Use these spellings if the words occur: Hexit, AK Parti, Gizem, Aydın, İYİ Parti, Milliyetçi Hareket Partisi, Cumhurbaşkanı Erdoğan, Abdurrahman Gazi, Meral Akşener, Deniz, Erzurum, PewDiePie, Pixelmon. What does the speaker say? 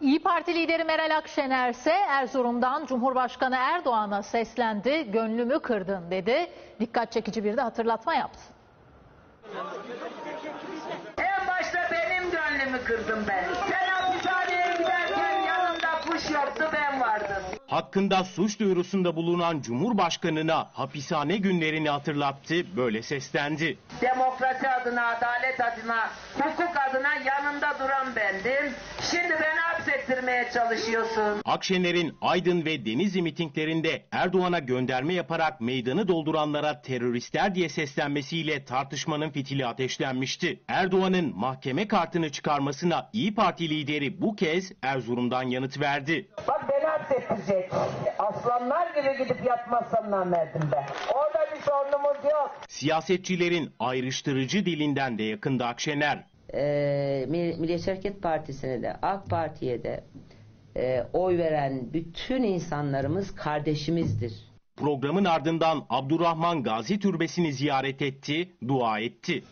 İYİ Parti lideri Meral Akşener ise Erzurum'dan Cumhurbaşkanı Erdoğan'a seslendi. Gönlümü kırdın dedi. Dikkat çekici bir de hatırlatma yaptı. En başta benim gönlümü kırdım ben. Ben hapishaneye giderken yanımda puş yoktu, ben vardım. Hakkında suç duyurusunda bulunan Cumhurbaşkanı'na hapishane günlerini hatırlattı, böyle seslendi. Demokrasi adına, adalet adına, hukuk adına yanında duran bendim. Şimdi beni hapsettirmeye çalışıyorsun. Akşener'in Aydın ve Deniz mitinglerinde Erdoğan'a gönderme yaparak meydanı dolduranlara teröristler diye seslenmesiyle tartışmanın fitili ateşlenmişti. Erdoğan'ın mahkeme kartını çıkarmasına İYİ Parti lideri bu kez Erzurum'dan yanıt verdi. Bak beni hapsettirecek. Aslanlar gibi gidip yatmazsan namerdim ben. Orada bir sorunumuz yok. Siyasetçilerin ayrıştırıcı dilinden de yakında Akşener. Milliyetçi Hareket Partisi'ne de AK Parti'ye de oy veren bütün insanlarımız kardeşimizdir. Programın ardından Abdurrahman Gazi Türbesi'ni ziyaret etti, dua etti.